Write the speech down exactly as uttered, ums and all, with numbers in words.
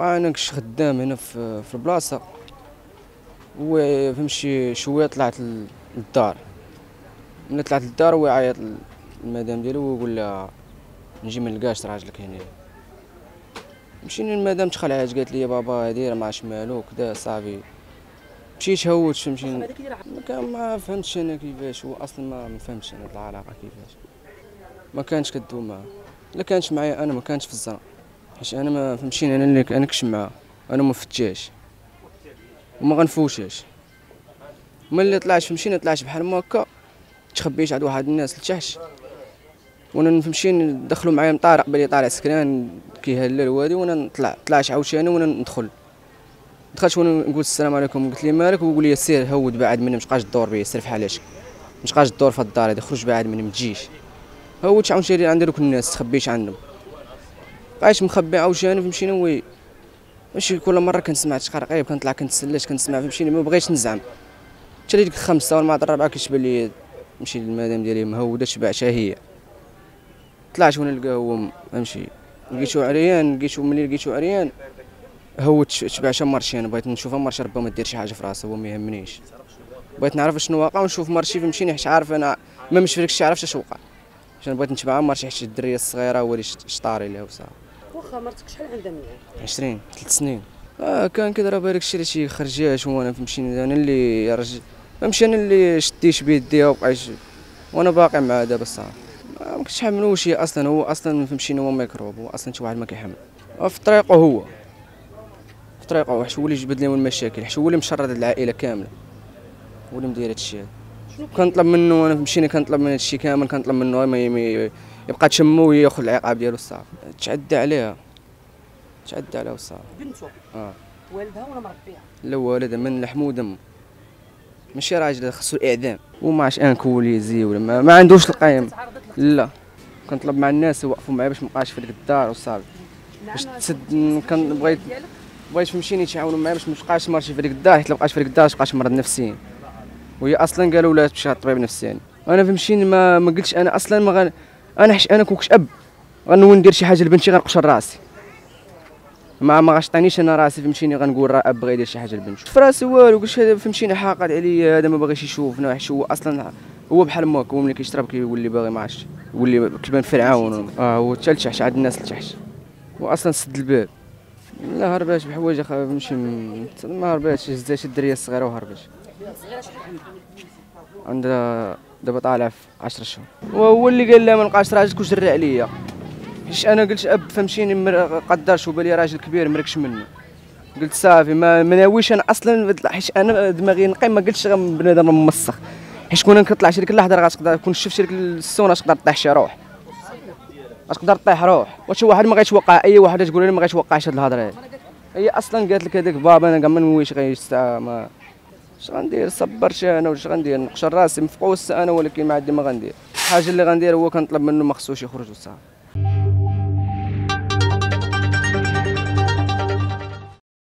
انا كش خدام هنا في في البلاصه وفهمتي شويه طلعت للدار. ملي طلعت للدار هو يعيط المدام ديالو ويقول لها نجي ما نلقاش راجلك هنا. مشينا المدام تخلعات قالت لي بابا هادي راه ما عرفتش مالو كدا صافي. مشيت هوت فهمتيني ما فهمتش انا كيفاش هو اصلا ما فهمتش انا العلاقه كيفاش ما كانتش كدوم معاه. لا كانت معايا انا ما كانتش في الزنقه حيت انا ما فهمتيني انا اللي انا كش معاها انا ما فتاش وما غنفوشاش. ملي طلعت فمشينا طلعت بحال ما هكا تخبيت عند واحد الناس لتحت وانا نمشي دخلوا معايا مطارق بالي طالع سكران كيهلل وادي وانا نطلع طلعت عاوتاني وانا ندخل دخلت وانا نقول السلام عليكم قلت لي مالك ويقول لي سير هود بعد مني مابقاش الدور بيا سير فحال هادشي مابقاش الدور في الدار هادي خرج بعد مني ما تجيش. هودت عاوتاني عند دوك الناس تخبيت عندهم بقيت مخبي عاوتاني فمشينا وي ماشي كل مره كنسمع تقريب كنطلع كنتسلج كنسمع فمشينا ما بغيتش نزعم حتى ديك الخمسه ولا المعطر الرابعه كتبان لي نمشي للمدام ديالي مهوده تبعتها هي. طلعت وانا لقاه هو ماشي لقيتو عريان لقيتو ملي لقيتو عريان هوت تبعتها مارشي انا بغيت نشوفها مارشي ربما ما دير شي حاجه في راسها هو ما يهمنيش بغيت نعرف شنو واقع ونشوف مارشي فمشيني حيت عارف انا ما مش فريكش عرفت اش وقع عشان بغيت نتبع مارشي حيت الدريه الصغيره هو اللي شطاري لها وصافي. واخا مرتك شحال عندها من عمر؟ عشرين ثلاث سنين اه كان كيضرب هذاك الشيء اللي تيخرجهاش وانا فمشيني انا اللي يا رجل ماشي انا اللي شديت بيديها وبقيت وانا باقي معها دابا صافي ما كنتش حاملو شي اصلا هو اصلا ما فهمتش هو ميكروب هو اصلا شي واحد ما كيحمل في طريقه هو في طريقه حيت هو اللي جبد لهم المشاكل حيت هو اللي مشرد العائله كامله هو اللي مدير هادشي. كنطلب منه انا مشينا كنطلب من هادشي كامل كنطلب منه ما يبقى تشمو وياخذ العقاب ديالو الصافي. تعدى عليها تعدى عليها الصافي. بنتو اه والدها ولا مربيها؟ لا والدها من لحم ودم ماشي راجل خصو الاعدام وما عرفتش ان كوليزي ولا ما, ما عندوش القيم. لا كنطلب مع الناس يوقفوا معايا باش مابقاش في ديك الدار وصافي باش تسد كنبغيت بغيت نمشي يتعاونوا معايا باش مابقاش مرشي في ديك الدار حيت لابقاش في ديك الدار تبقاش مرض نفسي وهي اصلا قالوا لا تمشي للطبيب نفسي. انا فمشي ما ما قلتش انا اصلا ما غن... انا حيت انا كنت اب غنول ندير شي حاجه لبنتي غنقشر راسي ما ما غاشطانيش انا راسي فمشيني غنقول راه اب بغا يدير شي حاجه لبنته في راسي والو قلت هذا فمشيني حاقد عليا هذا ما باغيش يشوفنا حيت هو اصلا هو بحال ما هو ملي كيشرب كيقول لي باغي ما عرفتش يولي كيبان فرعون اه هو حتى لتحت عند الناس لتحت واصلا سد الباب. لا هربات بحوايج اخا نمشي ما هرباتش هزات الدريه الصغيره وهربات. الصغيره شحال عندها؟ عندها دابا طالعه في عشرة شهور وهو اللي قال لها ما نلقاش راجلك وجرى عليا حيت انا قلت اب فمشيني قدرش وبالي راجل كبير مركش منه قلت صافي ما ناويش انا اصلا حيت انا دماغي نقي ما قلتش بنادم موسخ حيت كون كنطلع شي ديك اللحظه راه غتقدر كون شفت شي ديك السونه غتقدر طيح شي روح غتقدر طيح روح واش واحد ما غيتوقع اي واحد تقول لي ما غيتوقعش هاد الهضره هادي هي اصلا قالت لك هذاك بابا انا كاع ما نويش غيساع ما اش غندير صبرت انا واش غندير نقشر راسي مفقوس انا ولكن ما عندي ما غندير الحاجه اللي غندير هو كنطلب منه ما خصوش يخرج وصافي.